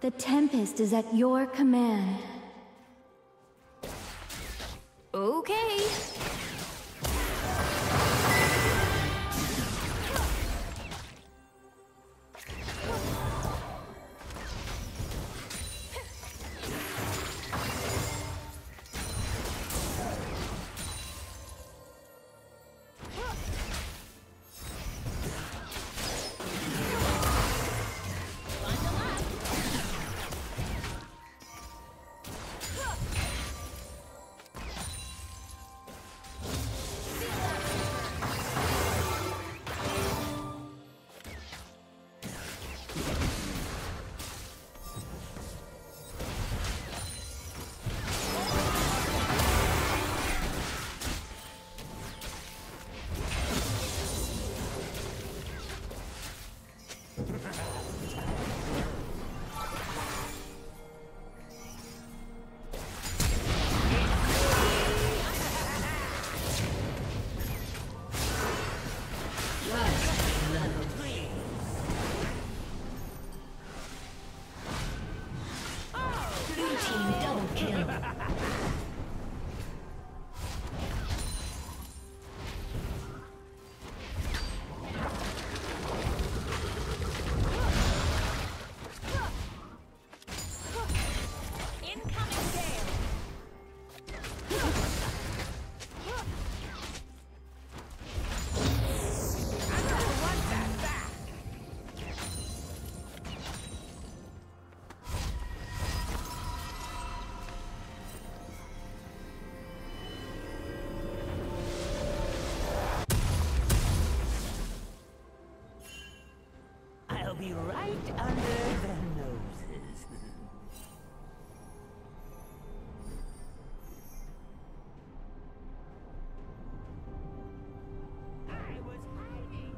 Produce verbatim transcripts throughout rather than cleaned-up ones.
The Tempest is at your command. Okay. Be right under their noses. I was hiding.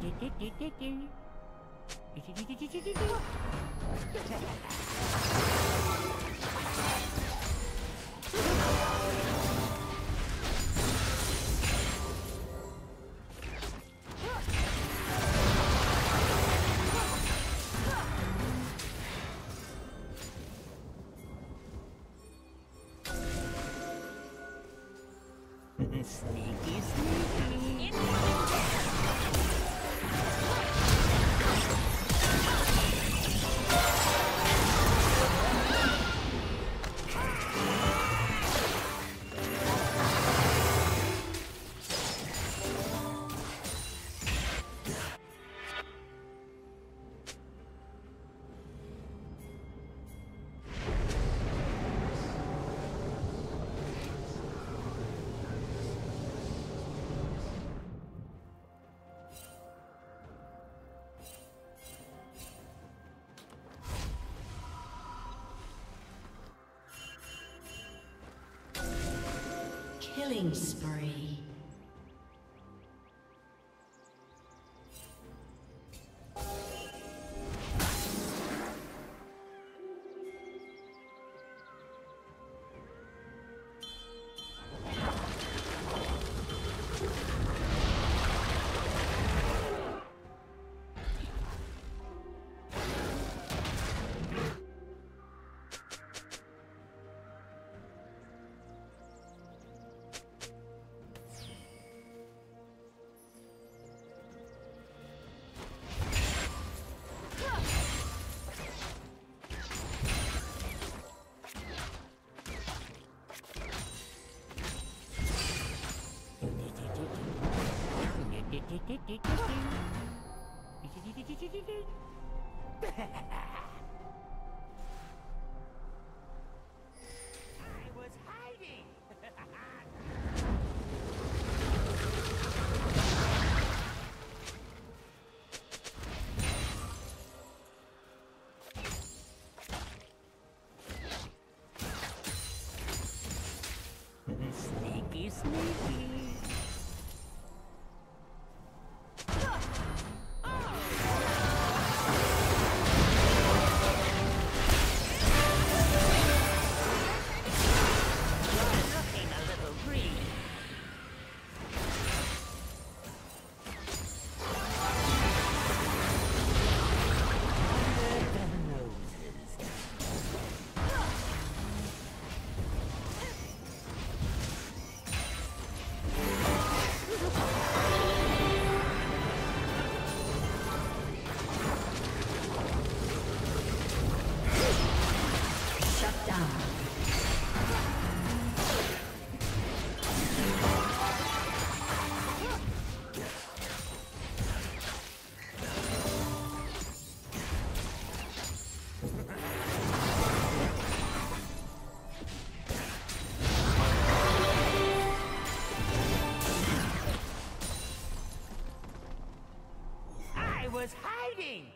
Sneaky, sneaky. Killing spree. I was hiding. Sneaky, sneaky. I was hiding!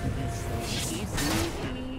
Sneaky, sneaky.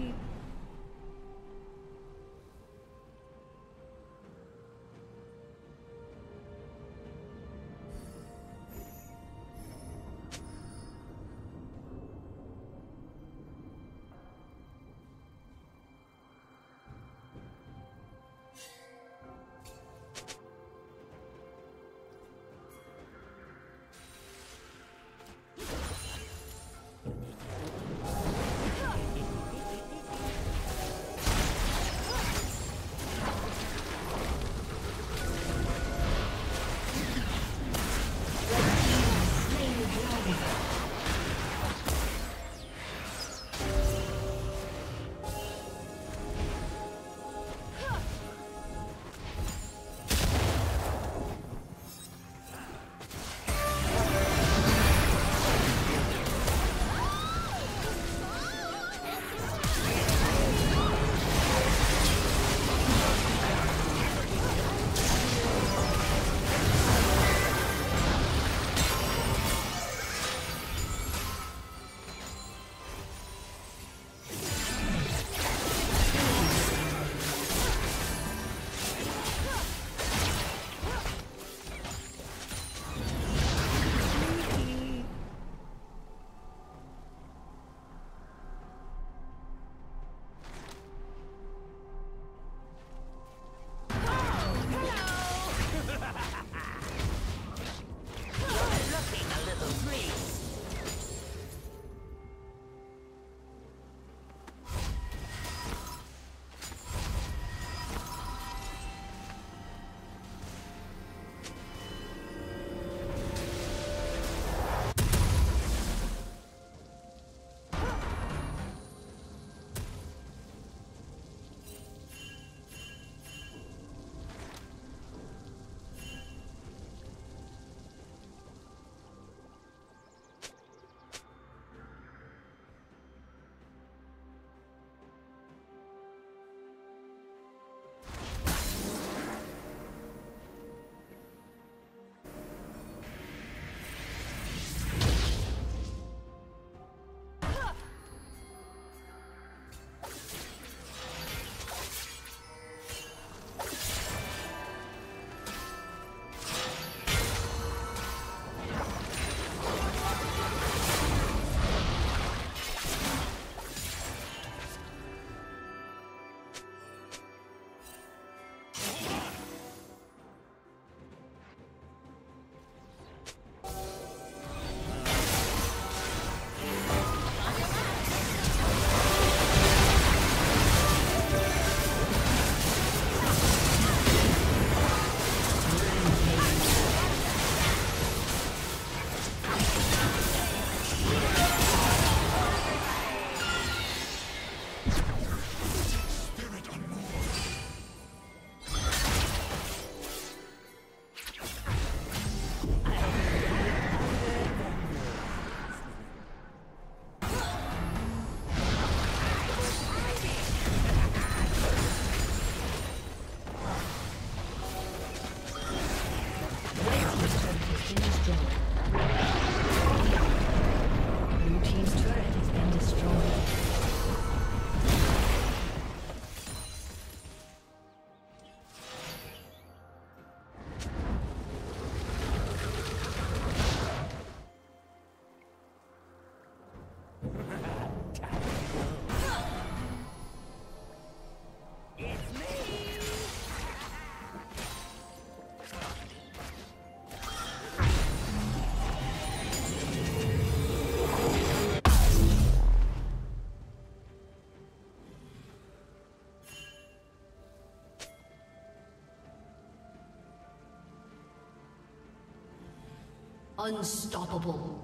Unstoppable.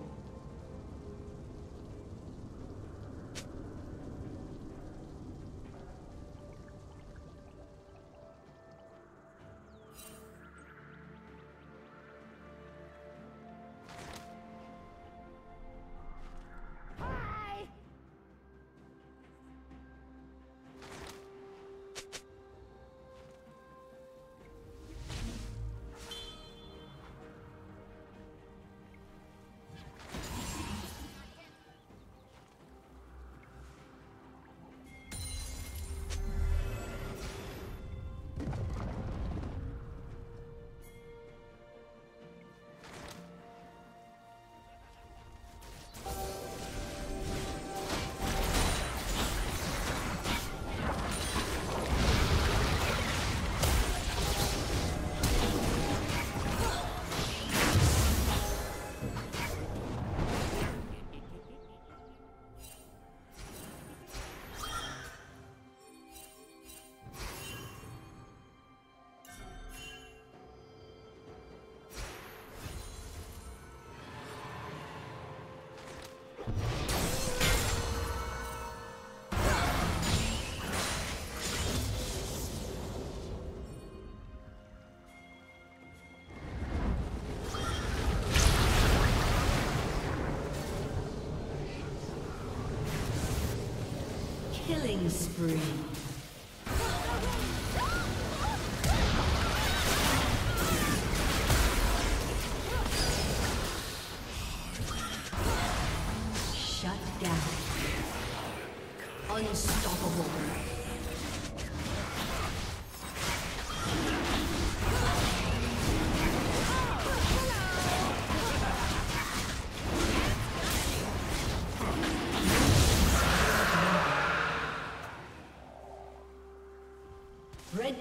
Killing spree. Shut down. Unstoppable. Red